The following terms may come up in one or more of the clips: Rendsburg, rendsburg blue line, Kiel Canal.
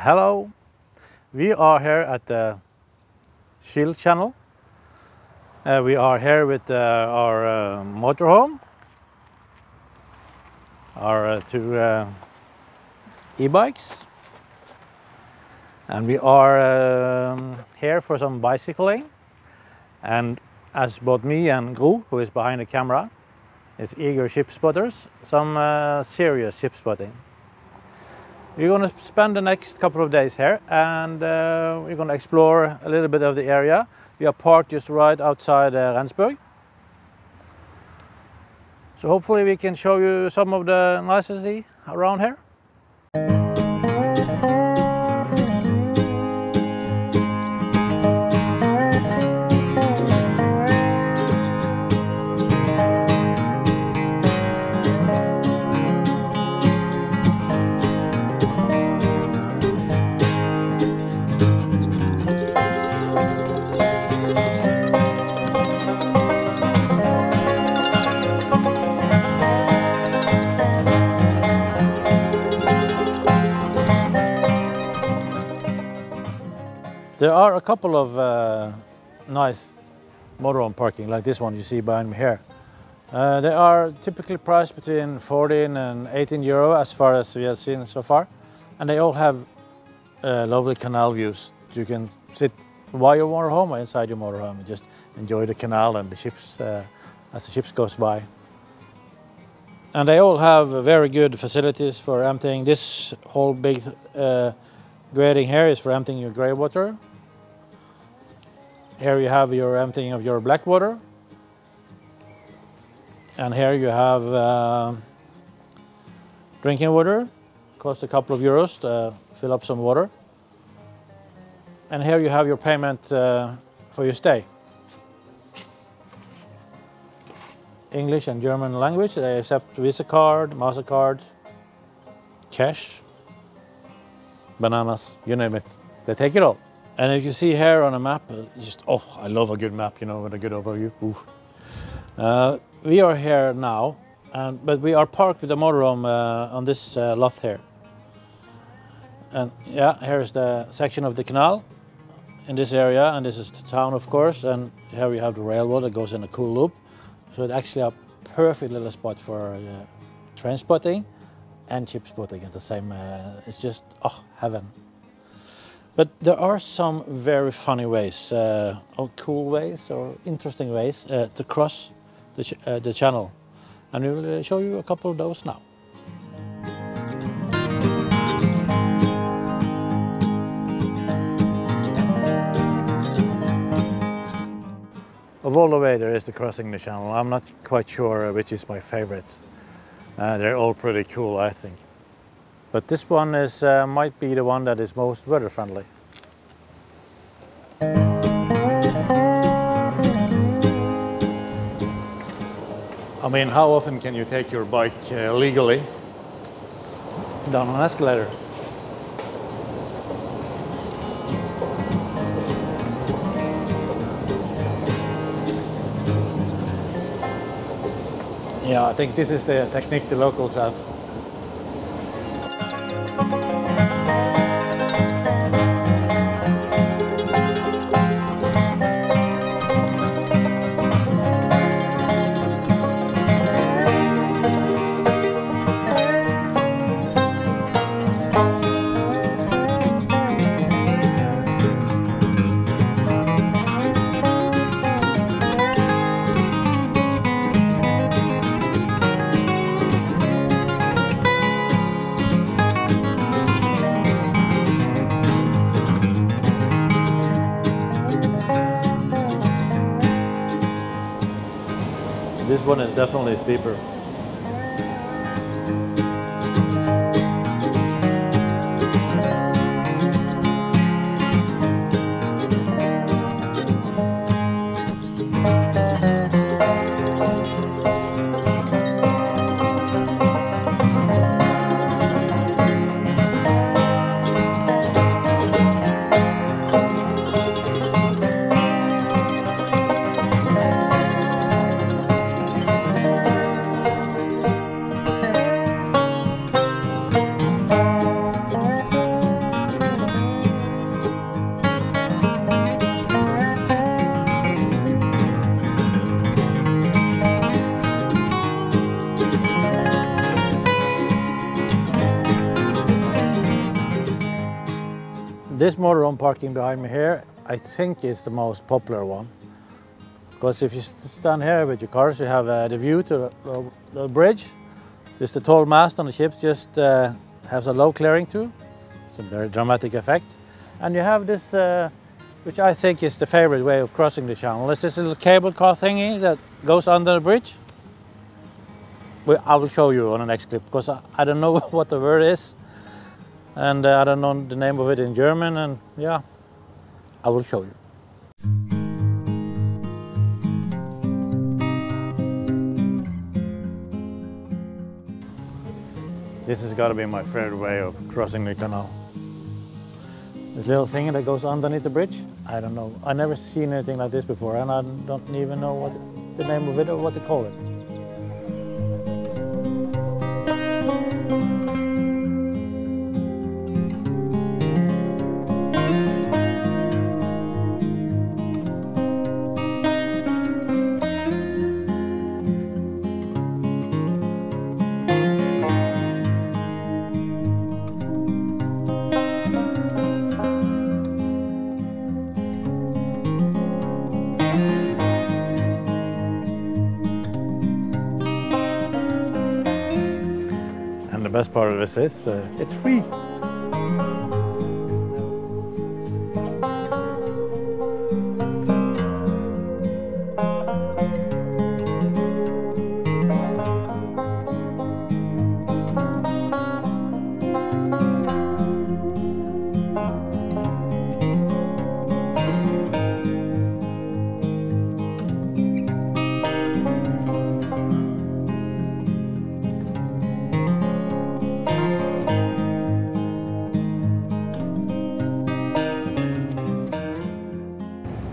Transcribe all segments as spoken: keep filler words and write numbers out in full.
Hello, we are here at the Kiel Canal. Uh, we are here with uh, our uh, motorhome, our uh, two uh, e-bikes, and we are um, here for some bicycling. And as both me and Gro, who is behind the camera, is eager ship spotters, some uh, serious ship spotting. We're going to spend the next couple of days here, and uh, we're going to explore a little bit of the area. We are parked just right outside uh, Rendsburg. So hopefully we can show you some of the nicety around here. There are a couple of uh, nice motorhome parking, like this one you see behind me here. Uh, they are typically priced between fourteen and eighteen euro, as far as we have seen so far. And they all have uh, lovely canal views. You can sit by your motorhome or inside your motorhome and just enjoy the canal and the ships uh, as the ships goes by. And they all have very good facilities for emptying. This whole big uh, grading here is for emptying your grey water. Here you have your emptying of your black water, and here you have uh, drinking water. Cost a couple of euros to uh, fill up some water, and here you have your payment uh, for your stay. English and German language. They accept Visa card, MasterCard, cash, bananas, you name it. They take it all. And if you see here on a map, just, oh, I love a good map, you know, with a good overview. Uh, we are here now, and, but we are parked with the motorhome uh, on this uh, lot here. And yeah, here is the section of the canal in this area, and this is the town, of course, and here we have the railroad that goes in a cool loop. So it's actually a perfect little spot for uh, train spotting and ship spotting at the same, uh, it's just, oh, heaven. But there are some very funny ways, uh, or cool ways, or interesting ways uh, to cross the, ch uh, the channel. And we will show you a couple of those now. Of all the way there is the crossing the channel, I'm not quite sure which is my favorite. Uh, they're all pretty cool, I think. But this one is, uh, might be the one that is most weather friendly. I mean, how often can you take your bike uh, legally down an escalator? Yeah, I think this is the technique the locals have. This one is definitely steeper. This motorhome parking behind me here, I think is the most popular one. Because if you stand here with your cars, you have uh, the view to the, the bridge. Just the tall mast on the ships just uh, has a low clearing too. It's a very dramatic effect. And you have this, uh, which I think is the favorite way of crossing the channel. It's this little cable car thingy that goes under the bridge. Well, I will show you on the next clip, because I, I don't know what the word is. And uh, I don't know the name of it in German, and yeah, I will show you. This has got to be my favorite way of crossing the canal. This little thing that goes underneath the bridge, I don't know. I've never seen anything like this before, and I don't even know what the name of it or what to call it. The best part of this is uh, it's free.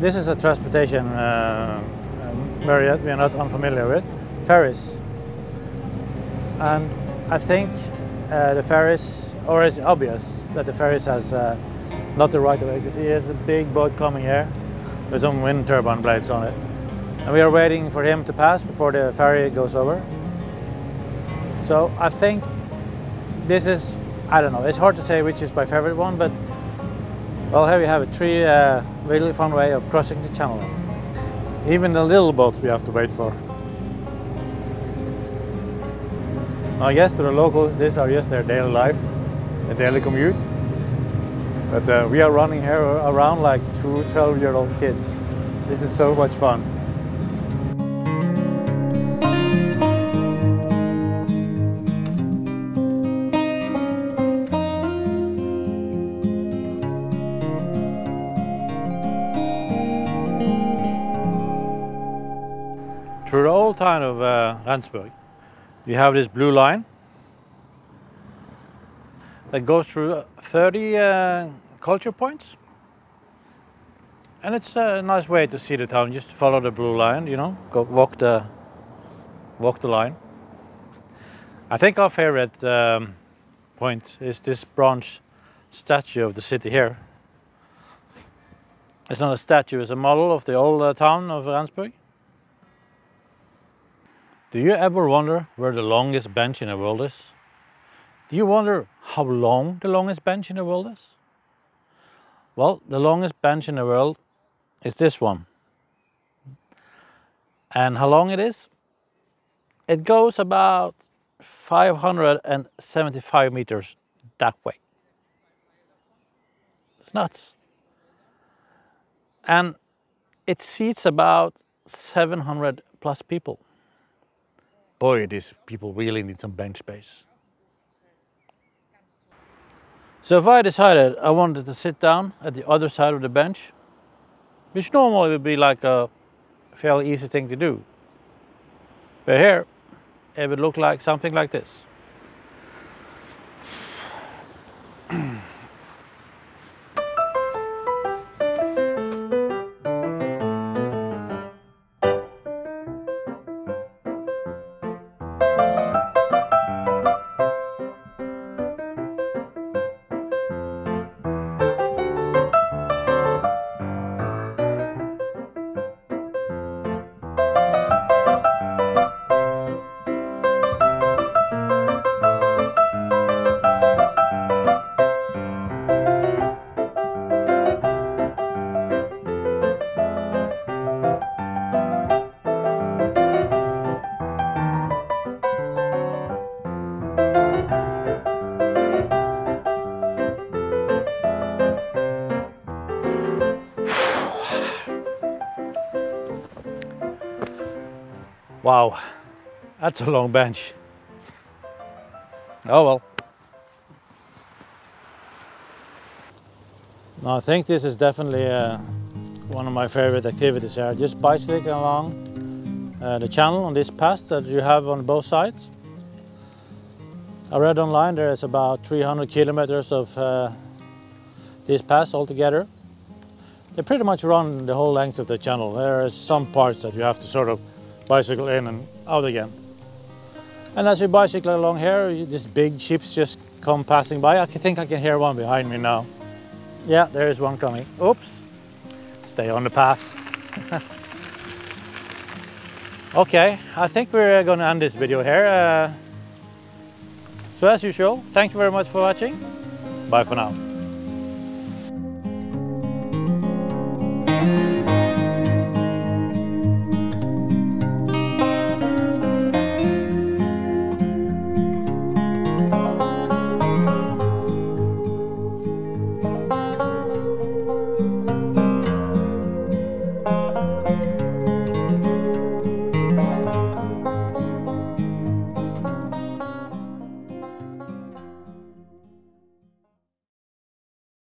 This is a transportation uh, area we are not unfamiliar with, ferries. And I think uh, the ferries, or it's obvious that the ferries has uh, not the right of way. You see, there's a big boat coming here with some wind turbine blades on it. And we are waiting for him to pass before the ferry goes over. So I think this is, I don't know, it's hard to say which is my favorite one, but well, here we have a three uh, really fun way of crossing the channel. Even the little boats we have to wait for. I guess to the locals, these are just their daily life, their daily commute. But uh, we are running here around like two twelve-year-old kids. This is so much fun. Through the whole town of uh, Rendsburg, you have this blue line that goes through thirty uh, culture points. And it's a nice way to see the town, just follow the blue line, you know, go walk the, walk the line. I think our favorite um, point is this bronze statue of the city here. It's not a statue, it's a model of the old uh, town of Rendsburg. Do you ever wonder where the longest bench in the world is? Do you wonder how long the longest bench in the world is? Well, the longest bench in the world is this one. And how long it is? It goes about five hundred seventy-five meters that way. It's nuts. And it seats about seven hundred plus people. Boy, these people really need some bench space. So if I decided I wanted to sit down at the other side of the bench, which normally would be like a fairly easy thing to do, but here it would look like something like this. Wow, that's a long bench. Oh well. No, I think this is definitely uh, one of my favorite activities here. Just bicycling along uh, the channel on this path that you have on both sides. I read online there is about three hundred kilometers of uh, this pass altogether. They pretty much run the whole length of the channel. There are some parts that you have to sort of bicycle in and out again. And as you bicycle along here, these big ships just come passing by. I think I can hear one behind me now. Yeah, there is one coming. Oops, stay on the path. Okay, I think we're going to end this video here. Uh, so as usual, thank you very much for watching. Bye for now.